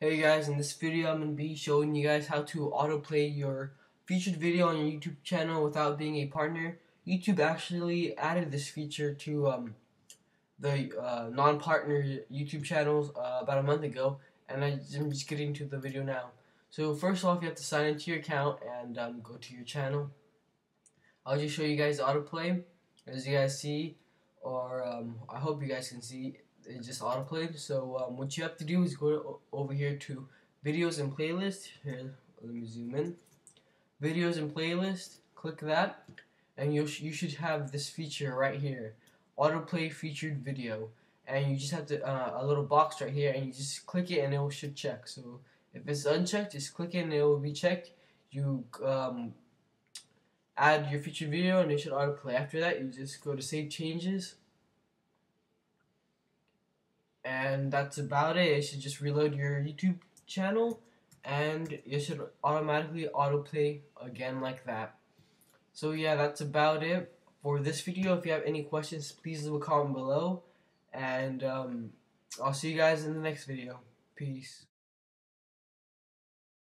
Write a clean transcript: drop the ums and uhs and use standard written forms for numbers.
Hey guys, in this video I'm going to be showing you guys how to autoplay your featured video on your YouTube channel without being a partner. YouTube actually added this feature to the non-partner YouTube channels about a month ago, and I'm just getting to the video now. So first off, you have to sign into your account and go to your channel. I'll just show you guys autoplay. As you guys see, or I hope you guys can see, it just autoplayed. So what you have to do is go to, over here to videos and playlist. Here, let me zoom in. Videos and playlist. Click that, and you should have this feature right here, autoplay featured video. And you just have to a little box right here, and you just click it, and it should check. So if it's unchecked, just click it, and it will be checked. You add your featured video, and it should autoplay. After that, you just go to save changes. And that's about it. It should just reload your YouTube channel, and it should automatically autoplay again like that. So yeah, that's about it for this video. If you have any questions, please leave a comment below, and I'll see you guys in the next video. Peace.